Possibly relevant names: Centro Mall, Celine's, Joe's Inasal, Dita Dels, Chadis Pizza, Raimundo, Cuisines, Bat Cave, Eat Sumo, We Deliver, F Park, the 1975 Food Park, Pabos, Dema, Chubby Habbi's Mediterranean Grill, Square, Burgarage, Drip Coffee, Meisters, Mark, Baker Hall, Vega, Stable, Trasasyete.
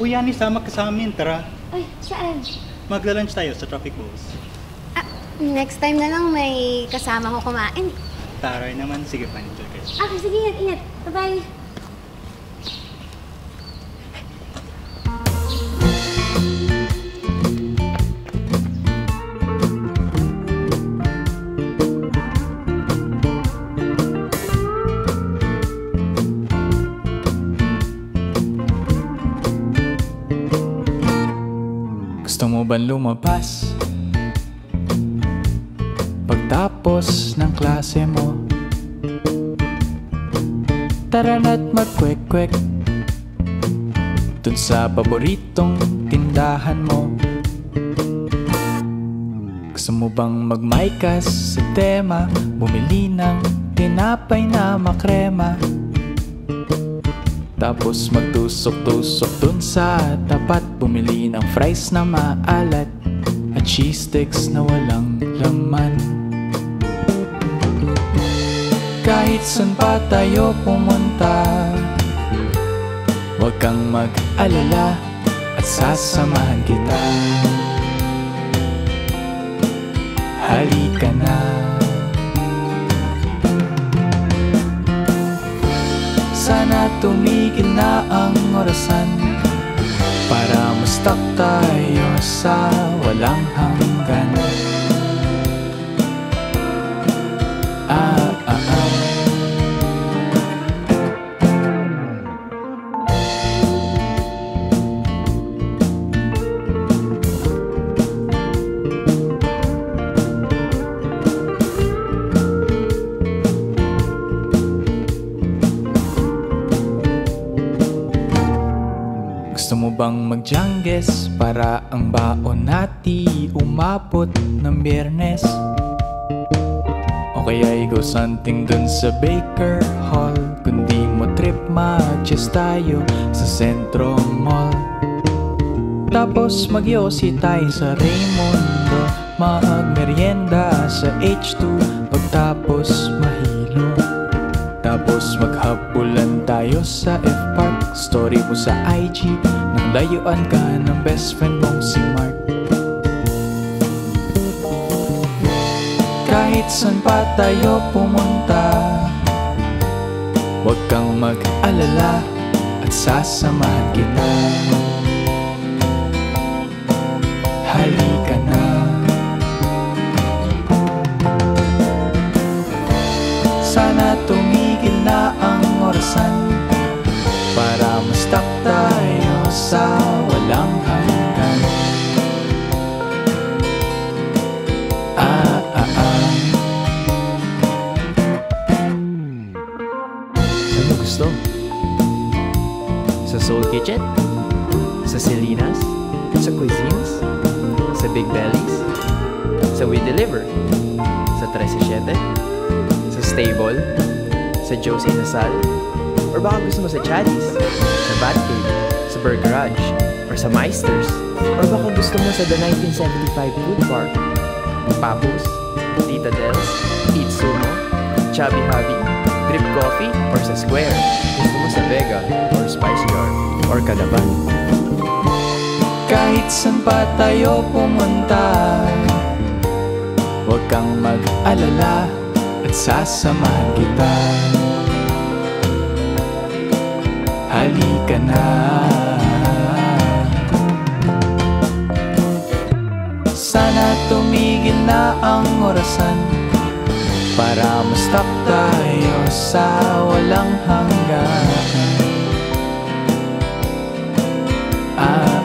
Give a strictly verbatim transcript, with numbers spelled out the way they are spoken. O yani, sama ka sa amin, tara. Ay, saan? Magla-lunch tayo sa Traffic Balls. Ah, next time na lang may kasama ko kumain. Taray naman, sige pa nito kayo. Ah, sige, ingat, ingat. Bye-bye. Ban lumabas pagtapos ng klase mo, tara na't magkwek-kwek dun sa paboritong tindahan mo. Gusto mo bang magmaikas sa Dema, bumili ng tinapay na makrema, tapos magtusok-tusok dun sa tapat, bumili ng fries na maalat at cheese sticks na walang laman. Kahit san pa tayo pumunta, huwag kang mag-alala at sasamahan kita. Halika na. Sana tumigil na ang orasan para mastak tayo sa walang hanggan. Ah, ah, ah. Bang magjangges para ang baon nati umabot ng Biyernes, o kaya'y go something dun sa Baker Hall. Kundi mo trip, matches tayo sa Centro Mall, tapos magyosi tayo sa Raimundo, magmerienda sa H two, pagtapos mahilo, tapos maghapulan tayo sa F Park. Story mo sa I G, layuan ka ng best friend mong si Mark. Kahit san pa tayo pumunta, huwag kang mag-alala at sasamahan kita. Halika na. Sana tumigil na ang orasan para mastak tayo sa walang hanggan. Ah, ah, ah. Saan mo gusto? Sa Soul Kitchen? Sa Celine's? Sa Cuisines? Sa Big Bellies? Sa We Deliver? Sa Trasasyete? Sa Stable? Sa Joe's Inasal? Or baka gusto mo sa Chadis? Sa Bat Cave? Sa Burgarage, or sa Meisters, or baka gusto mo sa the nineteen seventy-five Food Park, Pabos, Dita Dels, Eat Sumo, Chubby Habbi's, Drip Coffee, or sa Square, gusto mo sa Vega, or Spice Jar, or Kadaban. Kahit san pa tayo pumunta, huwag kang mag-alala at sasamahan kita. Halika na. Sana tumigil na ang orasan para mastak tayo sa walang hanggan. Ah.